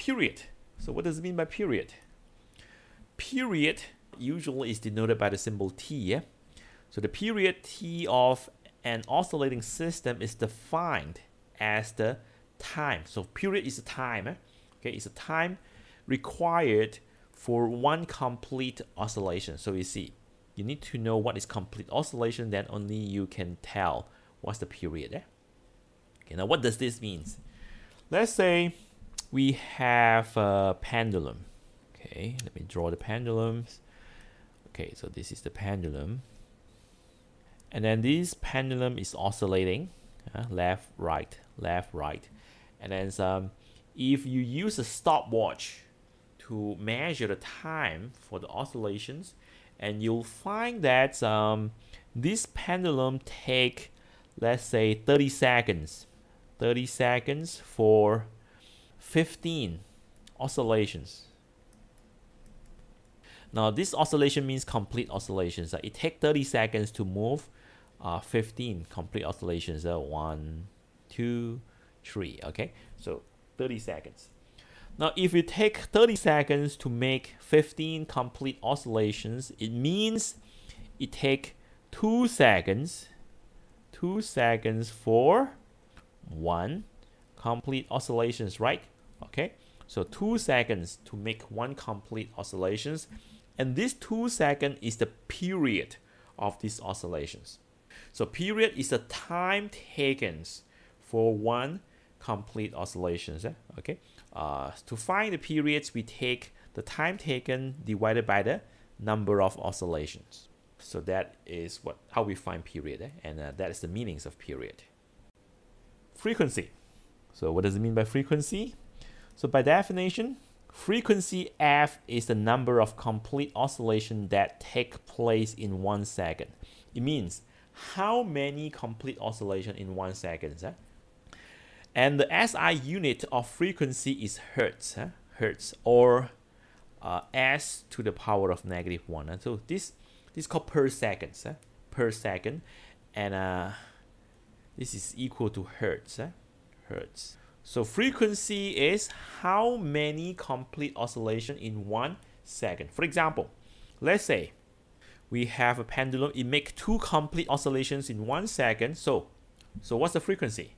period. So what does it mean by period? Period usually is denoted by the symbol T, yeah? So the period T of an oscillating system is defined as the time. So period is the time, eh? Okay, it's the time required for one complete oscillation. So you see, you need to know what is complete oscillation, then only you can tell what's the period. Eh? Okay, now what does this mean? Let's say we have a pendulum. Okay, let me draw the pendulums. Okay, so this is the pendulum. And then this pendulum is oscillating, left, right. And then if you use a stopwatch to measure the time for the oscillations, and you'll find that this pendulum take, let's say 30 seconds for 15 oscillations. Now this oscillation means complete oscillations. It takes 30 seconds to move 15 complete oscillations. 1, 2, 3. Okay, so 30 seconds. Now if you take 30 seconds to make 15 complete oscillations, it means it takes 2 seconds for 1 complete oscillations, right? Okay, so 2 seconds to make 1 complete oscillations, and this 2 seconds is the period of these oscillations. So period is the time taken for 1 complete oscillations. Okay, to find the periods, we take the time taken divided by the number of oscillations. So that is what how we find period, and that is the meanings of period. Frequency. So what does it mean by frequency? So by definition, frequency f is the number of complete oscillations that take place in 1 second. It means how many complete oscillations in 1 second. And the SI unit of frequency is hertz, hertz, or s to the power of -1. So this is called per second, per second, and this is equal to hertz, hertz. So frequency is how many complete oscillation in 1 second. For example, let's say we have a pendulum. It makes 2 complete oscillations in 1 second. So what's the frequency?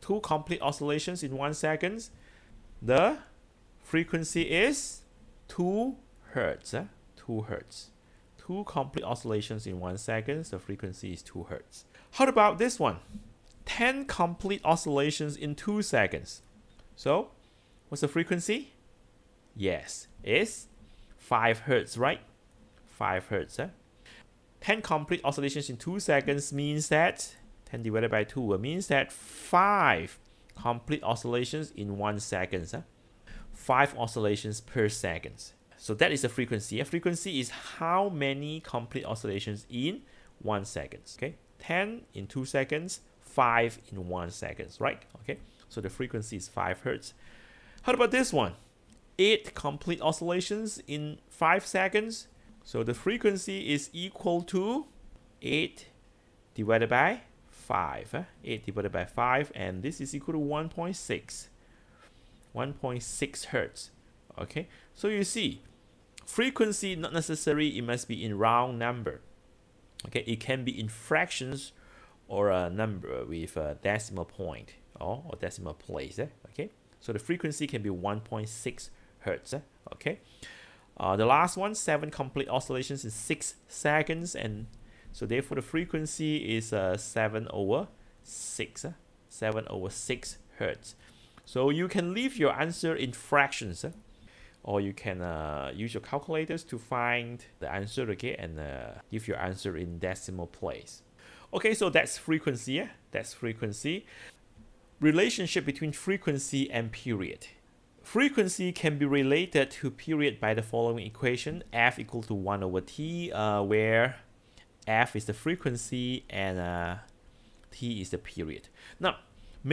2 complete oscillations in 1 second. The frequency is 2 hertz. 2 hertz. 2 complete oscillations in 1 second. The frequency is 2 hertz. How about this one? 10 complete oscillations in 2 seconds. So what's the frequency? Yes, it's 5 hertz, right? 5 hertz. 10 complete oscillations in 2 seconds means that 10 divided by 2 means that 5 complete oscillations in 1 second. 5 oscillations per second. So that is the frequency. A frequency is how many complete oscillations in 1 second. Okay, 10 in 2 seconds, 5 in 1 second, right? Okay, so the frequency is 5 hertz. How about this one? 8 complete oscillations in 5 seconds. So the frequency is equal to 8 divided by 5, 8 divided by 5, and this is equal to 1.6, 1.6 hertz. Okay, so you see, frequency not necessary, it must be in round number. Okay, it can be in fractions or a number with a decimal point or decimal place. Okay, so the frequency can be 1.6 hertz. Okay, the last one, 7 complete oscillations in 6 seconds, and so therefore the frequency is 7/6 hertz. So you can leave your answer in fractions, or you can use your calculators to find the answer, okay, and give your answer in decimal place. Okay, so that's frequency, that's frequency. Relationship between frequency and period. Frequency can be related to period by the following equation: f equal to 1/t, where f is the frequency and t is the period. Now,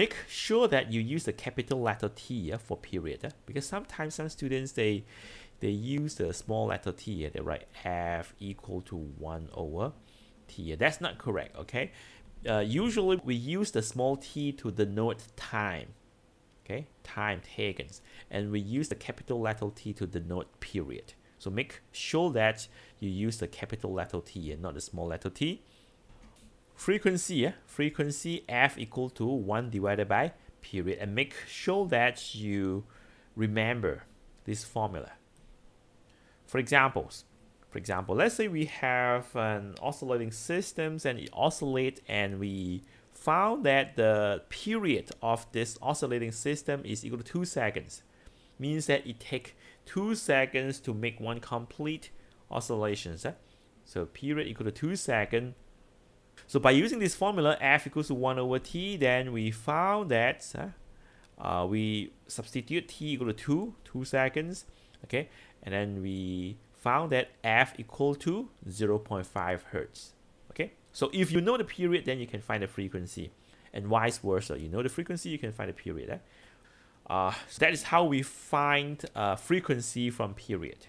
make sure that you use the capital letter T for period, because sometimes some students, they use the small letter T. They write f equal to 1/t. That's not correct, okay? Usually we use the small t to denote time. okay, time taken, and we use the capital letter T to denote period. So make sure that you use the capital letter T and not the small letter T. Frequency, frequency F equal to 1 divided by period, and make sure that you remember this formula. For example, let's say we have an oscillating systems and it oscillates, and we found that the period of this oscillating system is equal to 2 seconds. Means that it takes 2 seconds to make one complete oscillation. So period equal to 2 seconds. So by using this formula, F equals to 1 over T, then we found that we substitute T equal to 2 seconds, okay? And then we found that F equal to 0.5 Hertz, okay? So if you know the period, then you can find the frequency, and vice versa. You know the frequency, you can find the period. So that is how we find frequency from period.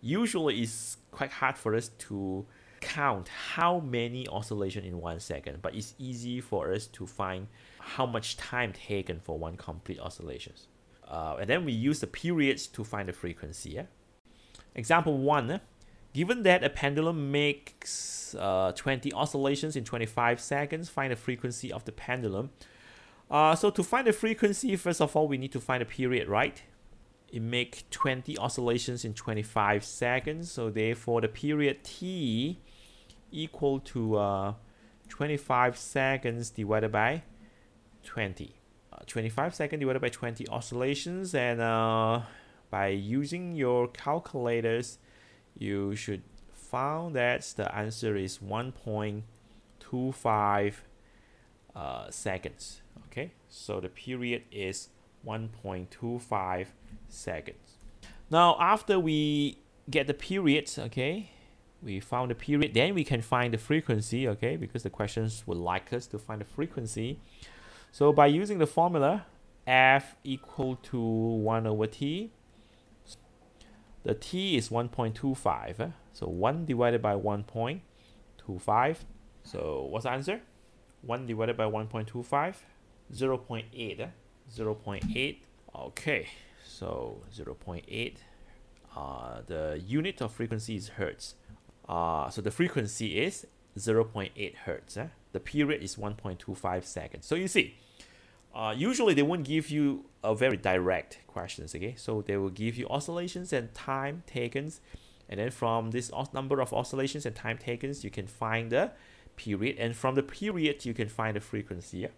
Usually it's quite hard for us to count how many oscillations in 1 second, but it's easy for us to find how much time taken for one complete oscillations. And then we use the periods to find the frequency. Example 1, given that a pendulum makes 20 oscillations in 25 seconds, find the frequency of the pendulum. So to find the frequency, first of all, we need to find a period, right? It makes 20 oscillations in 25 seconds. So therefore, the period T equal to 25 seconds divided by 20. 25 seconds divided by 20 oscillations. And by using your calculators, you should find that the answer is 1.25 seconds. Okay, so the period is 1.25 seconds. Now, after we get the periods, okay, we found the period, then we can find the frequency, okay, because the questions would like us to find the frequency. So by using the formula, F equal to 1 over T, the T is 1.25, so 1 divided by 1.25. So what's the answer? 1 divided by 1.25, 0.8, 0.8. Okay, so 0.8, the unit of frequency is hertz. So the frequency is 0.8 hertz. The period is 1.25 seconds. So you see, usually they won't give you a very direct questions, okay? So they will give you oscillations and time taken, and then from this number of oscillations and time taken, you can find the period, and from the period you can find the frequency.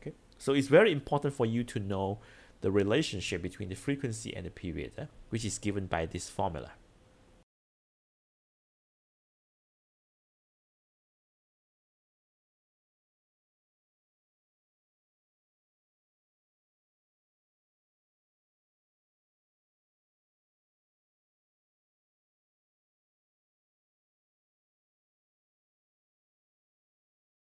Okay, so it's very important for you to know the relationship between the frequency and the period, which is given by this formula.